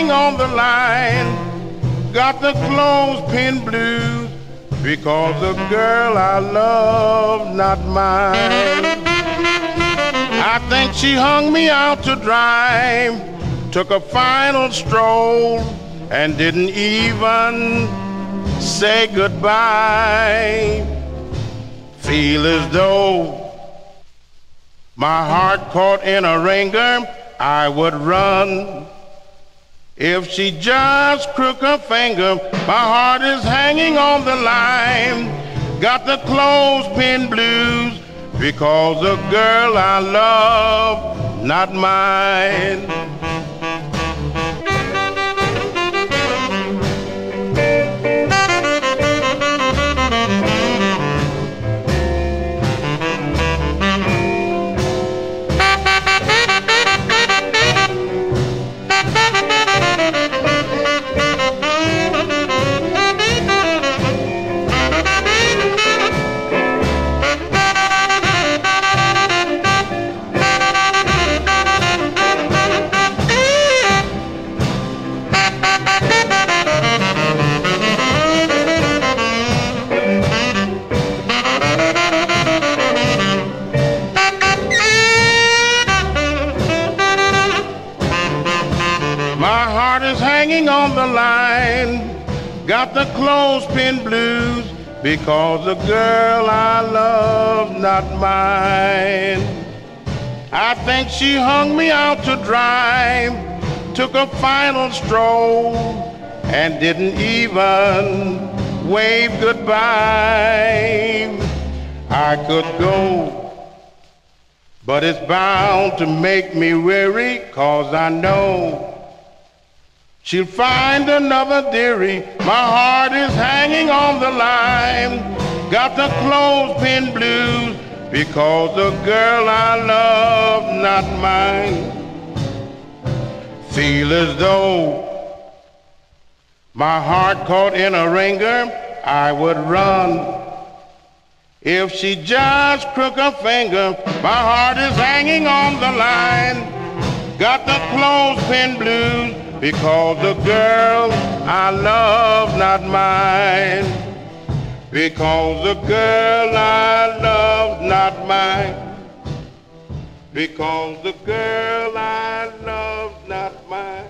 everything on the line. Got the clothespin blues because the girl I love, not mine. I think she hung me out to dry, took a final stroll, and didn't even say goodbye. Feel as though my heart caught in a ringer. I would run if she just crooked a finger. My heart is hanging on the line. Got the clothespin blues because the girl I love, not mine. My heart is hanging on the line. Got the clothespin blues because the girl I love, not mine. I think she hung me out to dry, took a final stroll, and didn't even wave goodbye. I could go, but it's bound to make me weary, 'cause I know she'll find another dearie. My heart is hanging on the line. Got the clothespin blues because the girl I love, not mine. Feel as though my heart caught in a ringer. I would run if she just crooked a finger. My heart is hanging on the line. Got the clothespin blues because the girl I love, not mine. Because the girl I love, not mine. Because the girl I love, not mine.